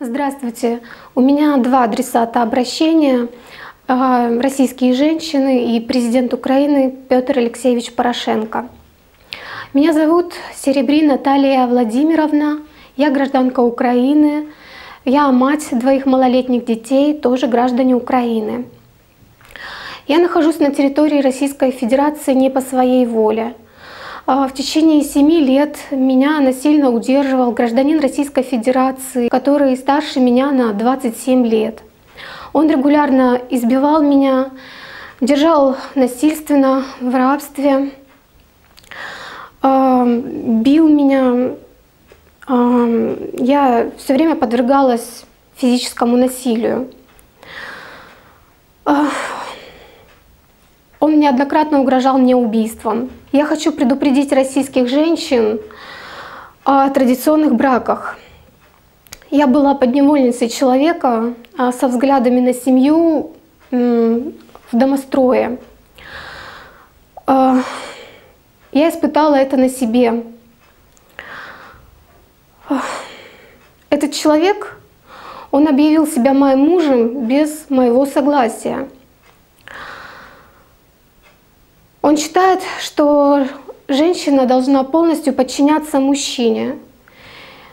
Здравствуйте. У меня два адресата обращения. Российские женщины и президент Украины Петр Алексеевич Порошенко. Меня зовут Серебрий Наталия Владимировна. Я гражданка Украины. Я мать двоих малолетних детей, тоже граждане Украины. Я нахожусь на территории Российской Федерации не по своей воле. В течение 7 лет меня насильно удерживал гражданин Российской Федерации, который старше меня на 27 лет. Он регулярно избивал меня, держал насильственно в рабстве, бил меня. Я все время подвергалась физическому насилию. Он неоднократно угрожал мне убийством. Я хочу предупредить российских женщин о традиционных браках. Я была подневольницей человека со взглядами на семью в домострое. Я испытала это на себе. Этот человек, он объявил себя моим мужем без моего согласия. Он считает, что женщина должна полностью подчиняться мужчине.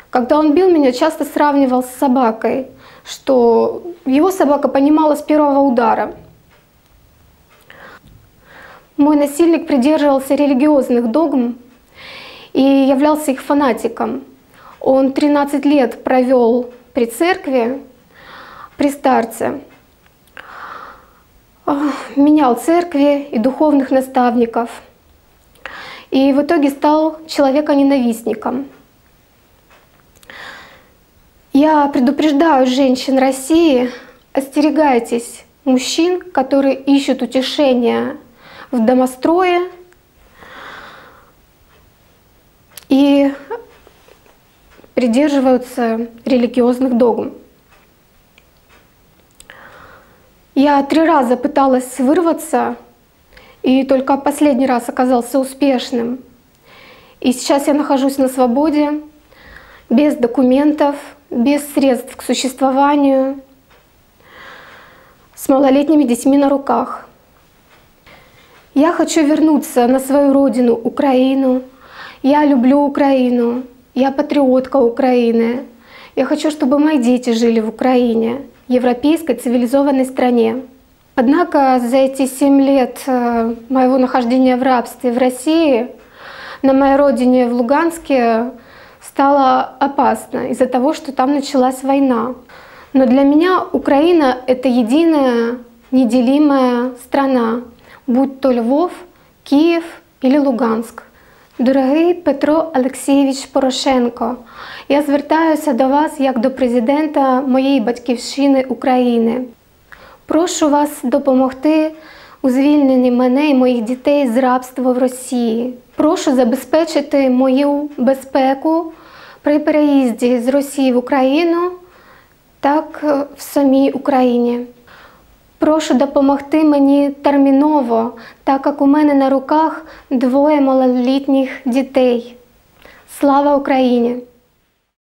Когда он бил меня, часто сравнивал с собакой, что его собака понимала с первого удара. Мой насильник придерживался религиозных догм и являлся их фанатиком. Он 13 лет провел при церкви, при старце. Менял церкви и духовных наставников. И в итоге стал человеконенавистником. Я предупреждаю женщин России, остерегайтесь мужчин, которые ищут утешения в домострое. И придерживаются религиозных догм. Я 3 раза пыталась вырваться, и только последний раз оказался успешным. И сейчас я нахожусь на свободе, без документов, без средств к существованию, с малолетними детьми на руках. Я хочу вернуться на свою родину, Украину. Я люблю Украину. Я патриотка Украины. Я хочу, чтобы мои дети жили в Украине, европейской цивилизованной стране. Однако за эти 7 лет моего нахождения в рабстве в России на моей родине в Луганске стало опасно из-за того, что там началась война. Но для меня Украина — это единая, неделимая страна, будь то Львов, Киев или Луганск. Дорогий Петро Олексійович Порошенко, я звертаюся до вас як до президента моєї батьківщини України. Прошу вас допомогти у звільненні мене і моїх дітей з рабства в Росії. Прошу забезпечити мою безпеку при переїзді з Росії в Україну, так в самій Україні. Прошу допомогти мені терміново, так як у мене на руках 2 малолітніх дітей. Слава Україні!